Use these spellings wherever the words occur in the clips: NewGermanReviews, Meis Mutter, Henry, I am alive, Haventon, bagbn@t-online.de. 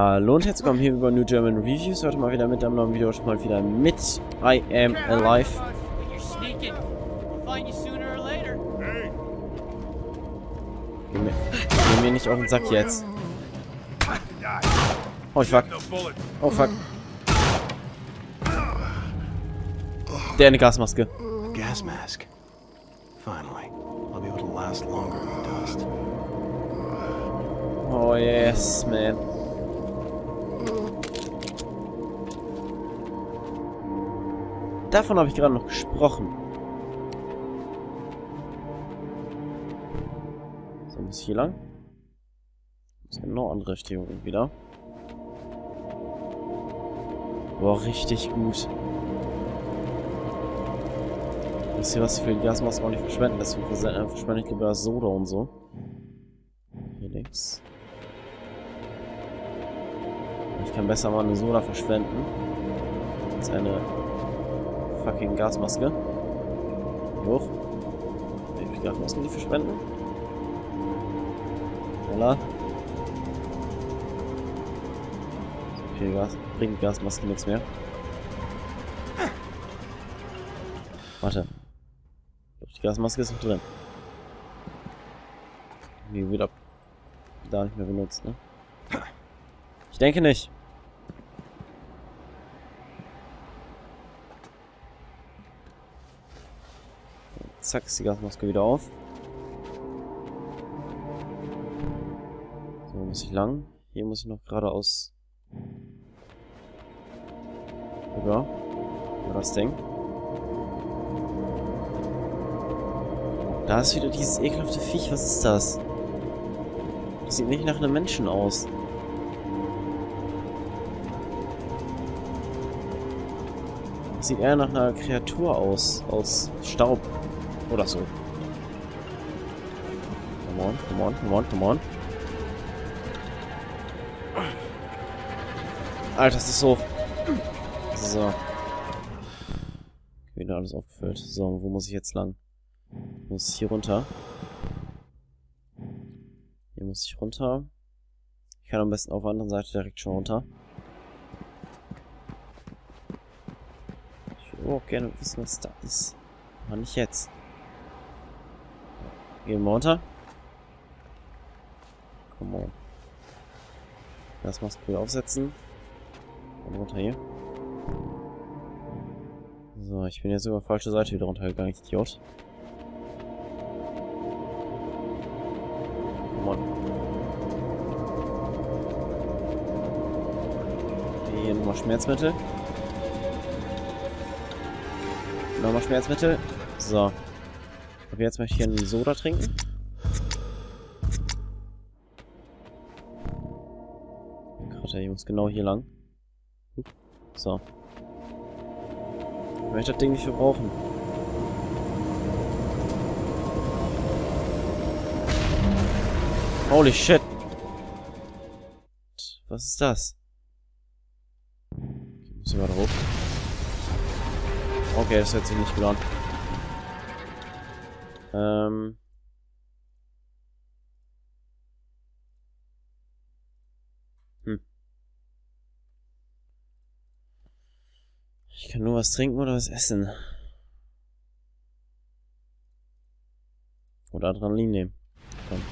Hallo und herzlich willkommen hier über New German Reviews. Heute mal wieder mit einem neuen Video, schon mal wieder mit I am alive. Geh mir nicht auf den Sack jetzt. Oh, fuck. Oh, fuck. Der eine Gasmaske. Gasmask. Finally. I'll be able to last longer in the dust. Oh, yes, man. Davon habe ich gerade noch gesprochen. So, muss ich hier lang? Das ist genau andere Richtung wieder. Boah, richtig gut. Wisst ihr, was für die Gasmasken auch nicht verschwenden? Deswegen verschwende ich lieber Soda und so. Hier links. Ich kann besser mal eine Soda verschwenden. Als eine fucking Gasmaske. Hoch. Will ich die Gasmasken nicht verschwenden? Voilà. So viel Gas. Bringt Gasmaske nichts mehr. Warte. Die Gasmaske ist noch drin. Die wird ab da nicht mehr benutzt, ne? Ich denke nicht. Zack, ist die Gasmaske wieder auf. So, muss ich lang. Hier muss ich noch geradeaus. Über. Über das Ding. Da ist wieder dieses ekelhafte Viech. Was ist das? Das sieht nicht nach einem Menschen aus. Das sieht eher nach einer Kreatur aus. Aus Staub. Oder so. Come on, come on, come on, come on. Alter, das ist hoch. So. Wieder alles aufgefüllt. So, wo muss ich jetzt lang? Muss hier runter. Hier muss ich runter. Ich kann am besten auf der anderen Seite direkt schon runter. Ich würde auch gerne wissen, was da ist. Aber nicht jetzt. Gehen wir runter. Come on. Das machst du aufsetzen. Und runter hier. So, ich bin jetzt über die falsche Seite wieder runtergegangen, ich Idiot. Hier nochmal Schmerzmittel. Nochmal Schmerzmittel. So. Aber jetzt möchte ich einen Soda trinken. Gerade, ich muss genau hier lang. So. Ich möchte das Ding nicht verbrauchen. Holy shit. Was ist das? Ich muss hier gerade hoch. Okay, das hört sich nicht gut an. Ich kann nur was trinken oder was essen. Oder Adrenalin nehmen. Komm.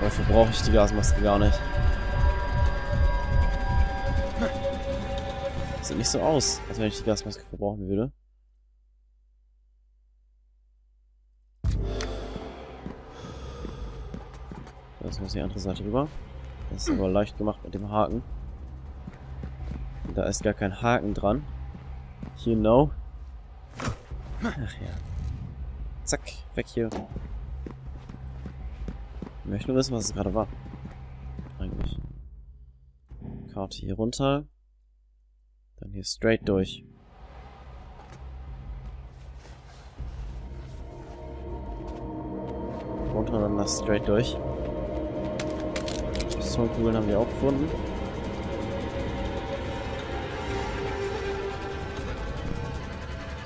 Dafür brauche ich die Gasmaske gar nicht. Sieht nicht so aus, als wenn ich die Gasmaske verbrauchen würde. Das muss die andere Seite rüber. Das ist aber leicht gemacht mit dem Haken. Da ist gar kein Haken dran. You know. Ach ja. Zack, weg hier. Ich möchte nur wissen, was es gerade war. Eigentlich. Karte hier runter. Dann hier straight durch. Runter und dann das straight durch. Pistolenkugeln haben wir auch gefunden.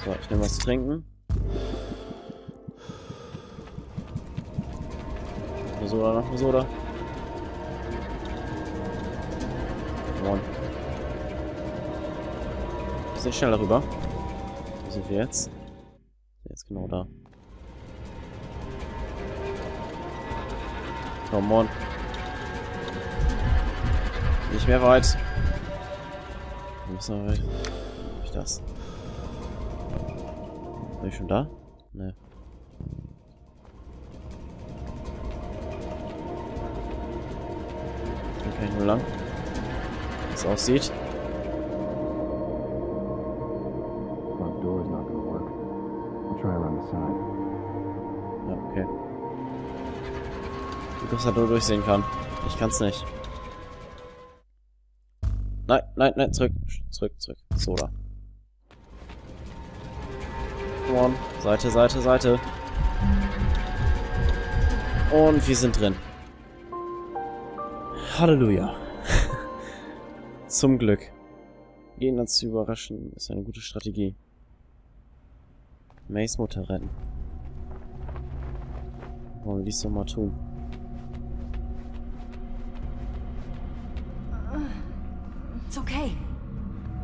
So, ich nehme was zu trinken. Missoula. Come on. Bisschen schneller rüber. Wo sind wir jetzt? Jetzt genau da. Come on. Nicht mehr weit. Wir müssen aber weg. Hab ich das? Bin ich schon da? Ne. Hier kann ich nur lang. Wie es aussieht. Ja, okay. Du kannst da nur durchsehen kann. Ich kann's nicht. Nein, zurück. Soda. Come on. Seite. Und wir sind drin. Halleluja. Zum Glück. Gegner zu überraschen ist eine gute Strategie. Mays Mutter retten. Wollen wir dies nochmal tun? It's okay.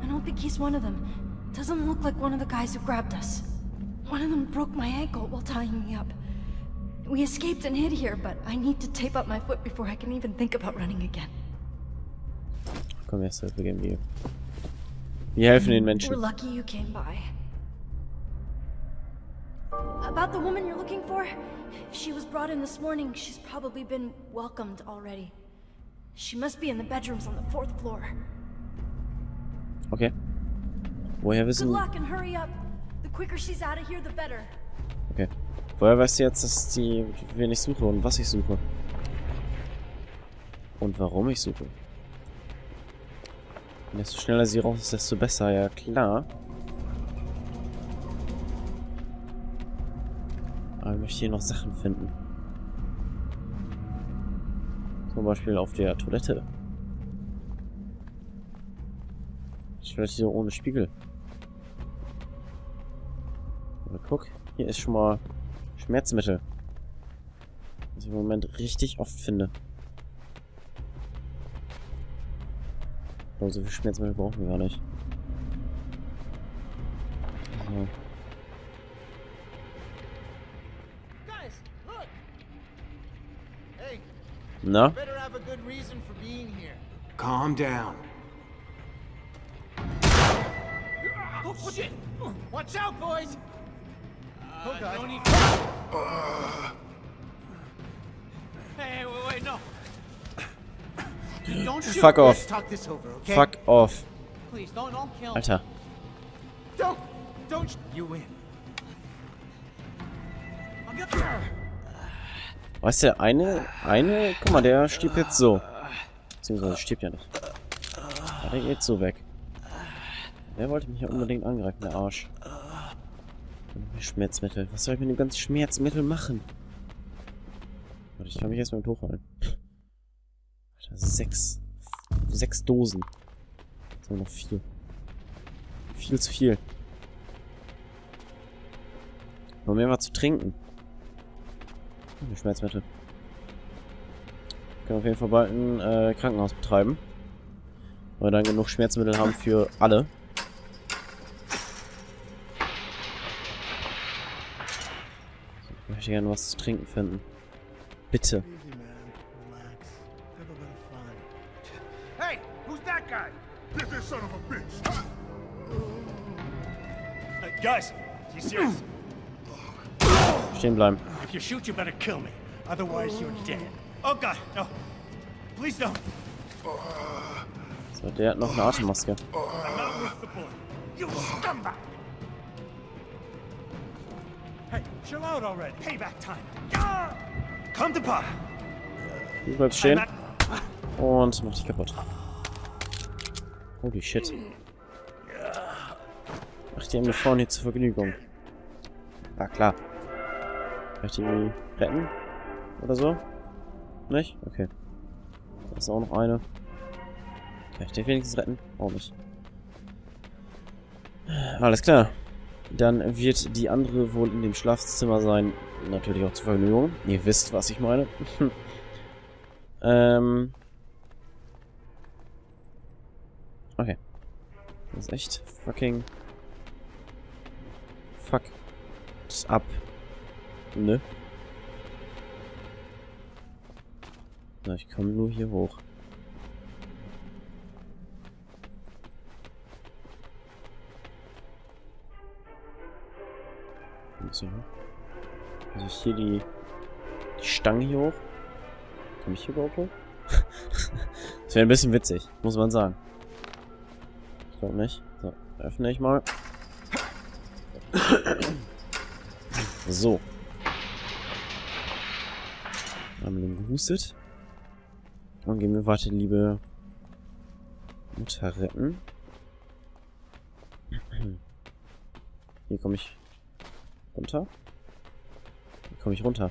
I don't think he's one of them. Doesn't look like one of the guys who grabbed us. One of them broke my ankle while tying me up. We escaped and hid here, but I need to tape up my foot before I can even think about running again. Komm, jetzt helfen wir. Wir helfen den Menschen. We're lucky you came by. About the woman you're looking for? If she was brought in this morning, she's probably been welcomed already. She must be in the bedrooms on the 4th floor. Okay. Woher wissen wir? Okay. Woher weißt du jetzt, dass die wen ich suche und was ich suche? Und warum ich suche? Und desto schneller sie raus ist, desto besser, ja klar. Aber ich möchte hier noch Sachen finden. Zum Beispiel auf der Toilette. Vielleicht so ohne Spiegel. Aber guck, hier ist schon mal Schmerzmittel. Was ich im Moment richtig oft finde. Aber so viel Schmerzmittel brauchen wir gar nicht. So. Na? Calm down. Oh, shit! Watch out, boys! Oh, God. No need hey, wait, no. Don't shoot. Fuck off. Let's talk this over, okay? Fuck off. Please, don't kill. Alter. Don't you win. I'm gonna... Weißt du, eine, guck mal, der stirbt jetzt so. Beziehungsweise stirbt ja nicht. Ja, der geht so weg. Der wollte mich ja unbedingt angreifen, der Arsch. Schmerzmittel. Was soll ich mit dem ganzen Schmerzmittel machen? Warte, ich kann mich erstmal mit hochholen. Alter, 6. 6 Dosen. Jetzt haben wir noch 4. Viel zu viel. Nur mehr mal zu trinken. Schmerzmittel. Können wir auf jeden Fall bald ein Krankenhaus betreiben. Weil wir dann genug Schmerzmittel haben für alle. Ich möchte gerne was zu trinken finden. Bitte. Hey, who's that guy? Get this son of a bitch. Guys, you serious? Stehen bleiben. If you shoot, you better kill me. Otherwise, you're dead. Oh God, no. Please don't. So, der hat noch eine Atemmaske. Du bleibst stehen. Und mach dich kaputt. Holy shit. Ach, die haben die Frauen hier zur Vergnügung. Na klar. Vielleicht die retten? Oder so? Nicht? Okay. Da ist auch noch eine. Kann ich den wenigstens retten? Auch nicht. Alles klar. Dann wird die andere wohl in dem Schlafzimmer sein, natürlich auch zur Vergnügung. Ihr wisst, was ich meine. Okay. Das ist echt fucking... Fuck. Das ist ab. Ne? Na, ich komme nur hier hoch. So. Also ich hier die Stange hier hoch. Komme ich hier überhaupt hoch? Das wäre ein bisschen witzig, muss man sagen. Ich glaube nicht. So, öffne ich mal. So. Haben wir gehustet. Dann gehen wir weiter, liebe Mutter retten. Hier komme ich runter. Hier komme ich runter.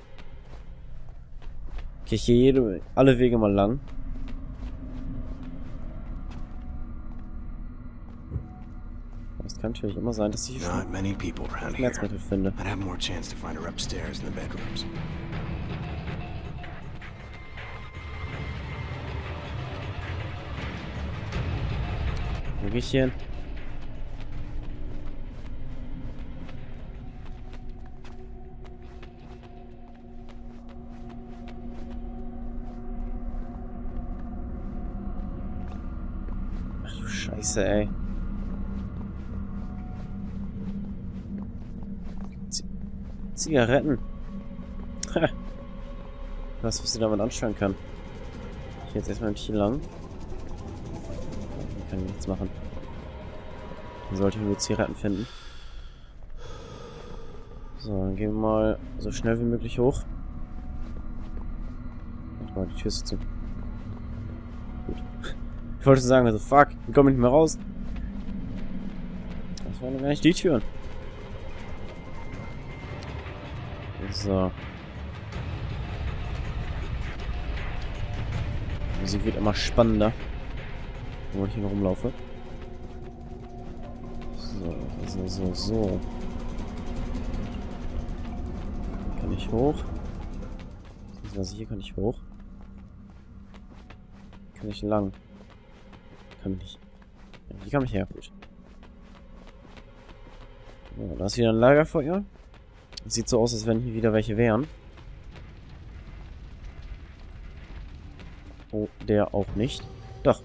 Okay, ich gehe alle Wege mal lang. Es kann natürlich immer sein, dass ich Schmerzmittel finde. Wo gehe ich hier hin? Ach du Scheiße, ey. Zigaretten. Ha. Was, was ich damit anstellen kann. Ich gehe jetzt erstmal hier lang. Ich kann nichts machen. Dann sollte ich nur Zigaretten finden. So, dann gehen wir mal so schnell wie möglich hoch. Warte mal, die Tür ist zu. Gut. Ich wollte sagen, also fuck, wir kommen nicht mehr raus. Das waren gar nicht die Türen. So. Die Musik wird immer spannender. Wo ich hier rumlaufe. So. Kann ich hoch? Also hier kann ich hoch. Kann ich lang? Kann ich nicht. Ja, hier kann ich her. Gut. So, da ist wieder ein Lagerfeuer. Sieht so aus, als wenn hier wieder welche wären. Oh, der auch nicht. Doch.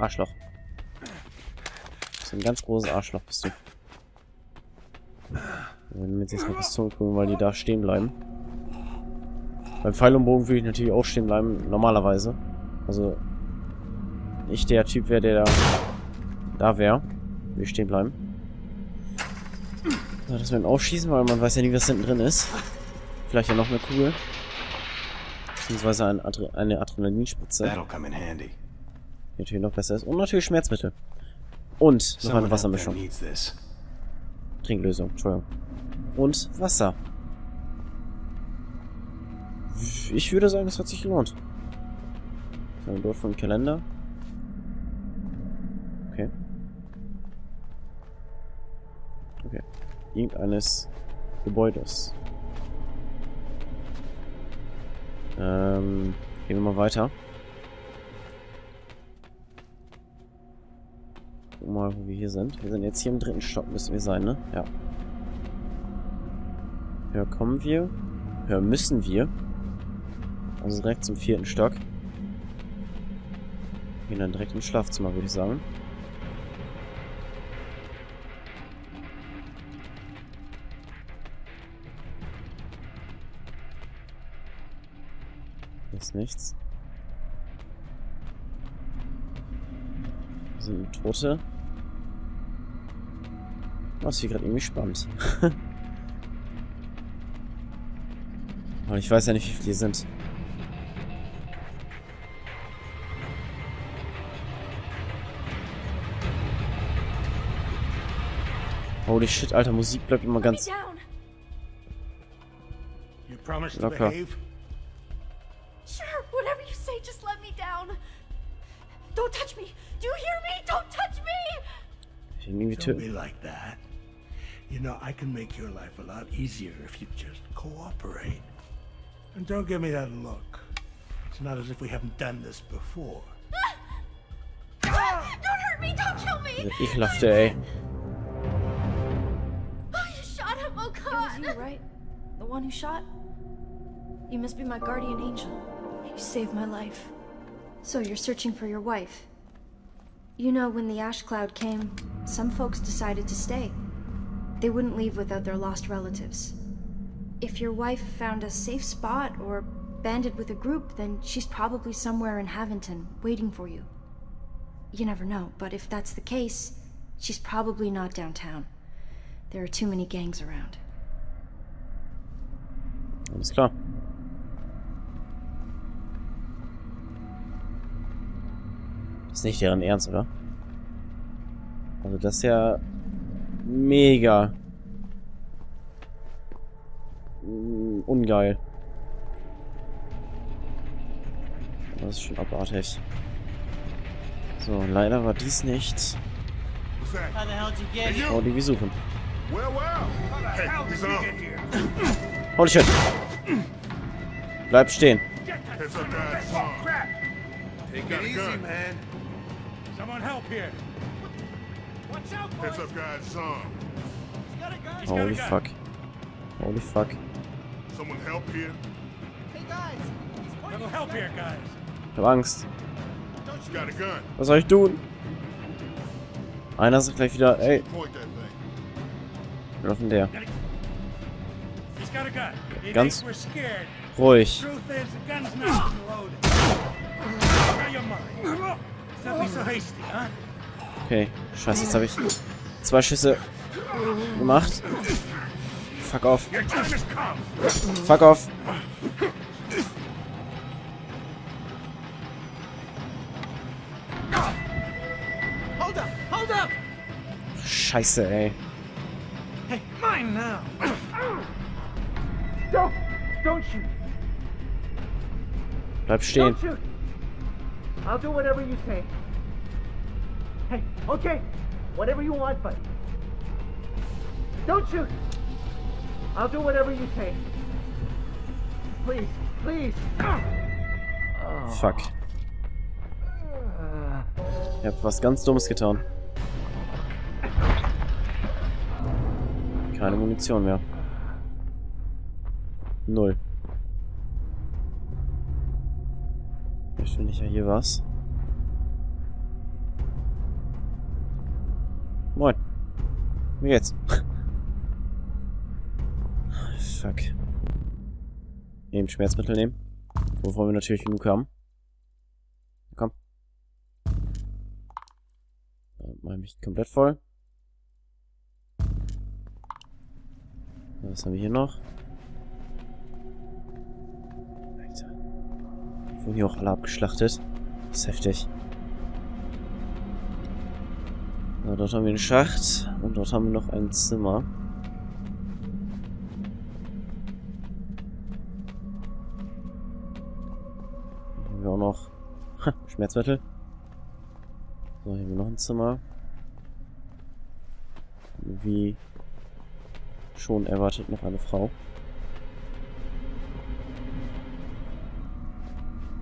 Arschloch. Das ist ein ganz großes Arschloch, bist du. Wir werden jetzt erstmal Pistolen gucken, weil die da stehen bleiben. Beim Pfeil und Bogen würde ich natürlich auch stehen bleiben, normalerweise. Also, ich der Typ wäre, der da wäre. Will ich stehen bleiben. So, dass wir ihn aufschießen, weil man weiß ja nie, was hinten drin ist. Vielleicht ja noch eine Kugel. Beziehungsweise eine Adrenalinspritze. Natürlich noch besser ist. Und natürlich Schmerzmittel. Und noch eine Wassermischung. Trinklösung, Entschuldigung. Und Wasser. Ich würde sagen, es hat sich gelohnt. So, ein Bild vom Kalender. Okay. Okay. Irgendeines Gebäudes. Gehen wir mal weiter. Gucken mal, wo wir hier sind. Wir sind jetzt hier im dritten Stock, müssen wir sein, ne? Ja. Höher kommen wir. Höher müssen wir. Also direkt zum vierten Stock. Gehen dann direkt ins Schlafzimmer, würde ich sagen. Ist nichts. Wir sind Tote. Oh, das ist hier gerade irgendwie spannend. Aber ich weiß ja nicht, wie viele hier sind. Holy shit, Alter, Musik bleibt immer ganz locker. Just let me down. Don't touch me. Do you hear me? Don't touch me. Don't be like that. You know, I can make your life a lot easier if you just cooperate. And don't give me that look. It's not as if we haven't done this before. Ah! Don't hurt me! Don't kill me! Ekelhaft, ey. Oh, you shot him, oh God! It was you, right? The one who shot? You must be my guardian angel. You saved my life. So you're searching for your wife. You know, when the ash cloud came, some folks decided to stay. They wouldn't leave without their lost relatives. If your wife found a safe spot or banded with a group, then she's probably somewhere in Haventon, waiting for you. You never know, but if that's the case, she's probably not downtown. There are too many gangs around. Alles klar. Ist nicht deren Ernst, oder? Also das ist ja mega ungeil. Das ist schon abartig. So, leider war dies nicht. Oh, die wir suchen. Holy shit. Bleib stehen. Holy fuck. Holy fuck. Ich hab Angst. Was soll ich tun? Einer sagt gleich wieder, ey. Wir laufen der. Ganz ruhig. Okay, scheiße, jetzt habe ich 2 Schüsse gemacht. Fuck off. Fuck off. Scheiße, ey. Hey, mine now. Don't shoot. Bleib stehen. Don't shoot. I'll do whatever you say. Hey, okay. Whatever you want, buddy. Don't shoot. I'll do whatever you say. Please, please. Oh. Fuck. Ich hab was ganz Dummes getan. Keine Munition mehr. 0. Vielleicht finde ich ja hier was. Moin. Wie geht's? Fuck. Eben Schmerzmittel nehmen. Wovon wir natürlich genug haben. Komm. Da mache ich mich komplett voll. Was haben wir hier noch? Alter. Die wurden hier auch alle abgeschlachtet. Das ist heftig. So, dort haben wir einen Schacht. Und dort haben wir noch ein Zimmer. Dann haben wir auch noch Schmerzmittel. So, hier haben wir noch ein Zimmer. Wie schon erwartet noch eine Frau.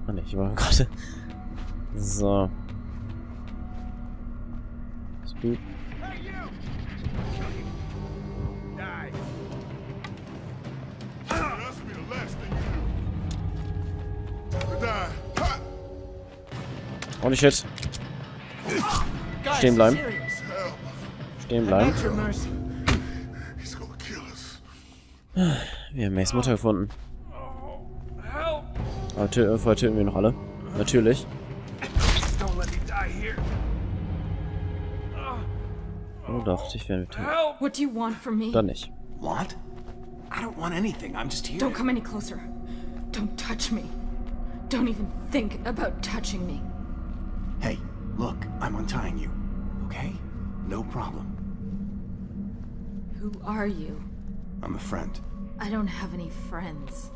Ah ne, ich war gerade. So. Speed. Oh nicht jetzt. Stehen bleiben. Stehen bleiben. Wir haben Mays Mutter gefunden. Aber töten wir noch alle. Natürlich. Oh doch, ich werde töten. Dann nicht. What? I don't want anything. I'm just here. Don't come any closer. Don't touch me. Don't even think about touching me. Hey, look, I'm untying you. Okay? No problem. Who are you? I'm a friend. I don't have any friends.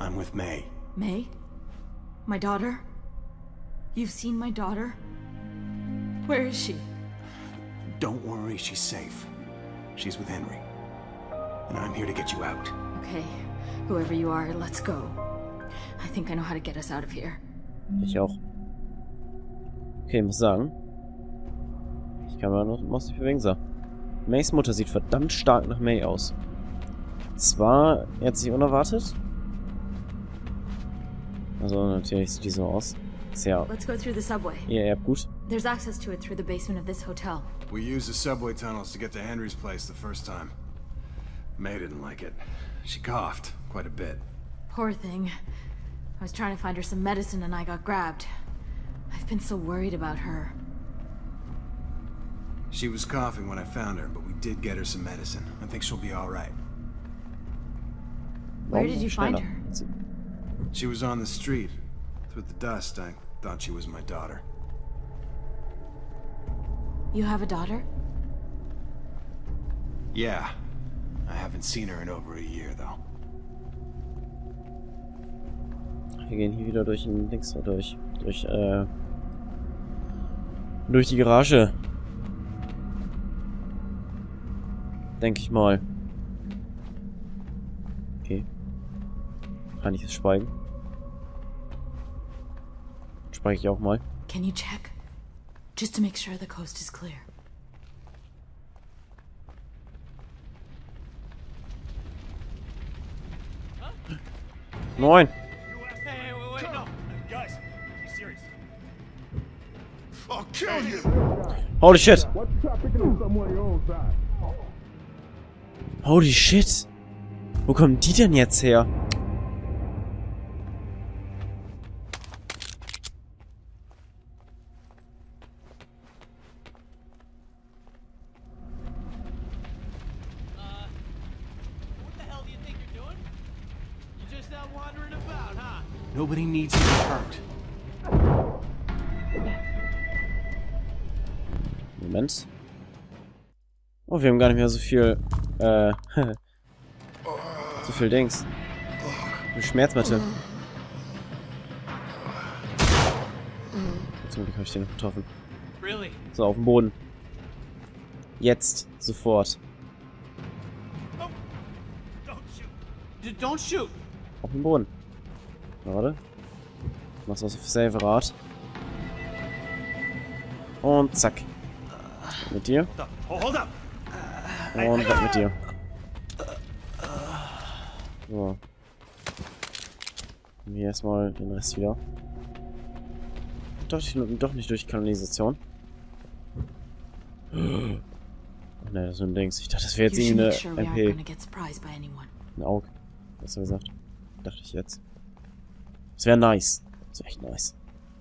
I'm with May. May? My daughter? You've seen my daughter? Where is she? Don't worry, she's safe. She's with Henry. and I'm here to get you out. Okay, whoever you are, let's go. I think I know how to get us out of here. Ich auch. Okay, muss sagen, ich kann mal noch was für Wingser. Mays Mutter sieht verdammt stark nach May aus. Zwar jetzt nicht unerwartet. Also natürlich sieht die so aus. Ja. Let's go through the subway. Ja, gut. There's access to it through the basement of this hotel. We used the subway tunnels to get to Henry's place the first time. May didn't like it. She coughed quite a bit. Poor thing. I was trying to find her some medicine and I got grabbed. I've been so worried about her. She was coughing when I found her, but we did get her some medicine. I think she'll be all right. Where did you find her? She was on the street. Through the dust, I thought she was my daughter. You have a daughter? Yeah. I haven't seen her in over a year, though. Wir gehen hier wieder durch den Dings durch die Garage. Denke ich mal. Okay. Kann ich jetzt schweigen? Spreche ich auch mal. Can you check? Just to make sure the coast is clear. Moin. Holy shit. Holy shit. Wo kommen die denn jetzt her? Nobody needs to be hurt. Moment. Oh, wir haben gar nicht mehr so viel, so viel Dings. Schmerzmittel. Zum Glück habe ich den noch getroffen. So, auf dem Boden. Jetzt. Sofort. Auf dem Boden. Warte. Mach's was auf Save Rad. Und zack. Mit dir. Und weg mit dir. So. Hier erstmal den Rest wieder. Doch nicht durch Kanalisation. Oh ne, das ist nur ein Dings. Ich dachte, das wäre jetzt irgendwie eine MP. Ein Auge. Hast du gesagt? Dachte ich jetzt. Das wäre nice. Das wäre echt nice.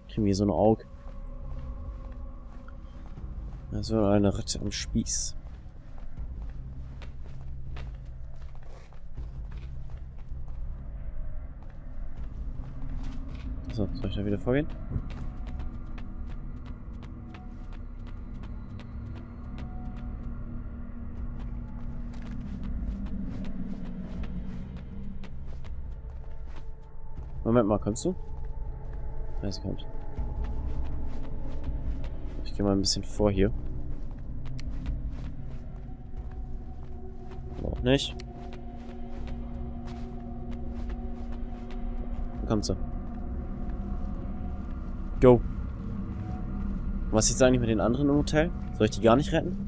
Kriegen wir so ein Auge. Das wäre eine Ratte am Spieß. So, soll ich da wieder vorgehen? Moment mal, kommst du? Ja, sie kommt. Ich gehe mal ein bisschen vor hier. Aber auch nicht. Da kommt sie. Go. Was jetzt eigentlich mit den anderen im Hotel? Soll ich die gar nicht retten?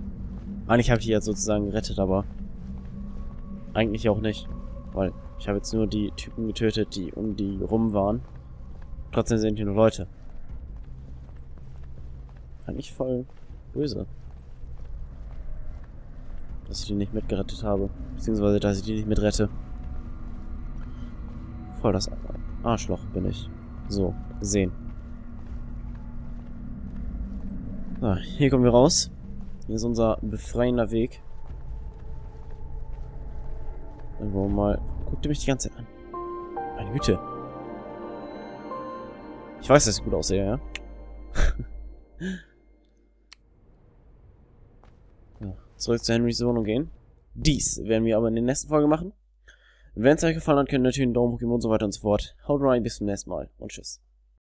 Eigentlich habe ich die jetzt sozusagen gerettet, aber... Eigentlich auch nicht. Weil... Ich habe jetzt nur die Typen getötet, die um die rum waren. Trotzdem sind hier nur Leute. Eigentlich voll böse. Dass ich die nicht mitgerettet habe. Beziehungsweise, dass ich die nicht mitrette. Voll das Arschloch bin ich. So, sehen. So, hier kommen wir raus. Hier ist unser befreiender Weg. Irgendwo mal... Guckte mich die ganze Zeit an. Meine Güte. Ich weiß, dass ich gut aussehe, ja? So, zurück zu Henrys Wohnung gehen. Dies werden wir aber in der nächsten Folge machen. Wenn es euch gefallen hat, könnt ihr natürlich einen Daumen hoch geben und so weiter und so fort. Haut rein, bis zum nächsten Mal und tschüss.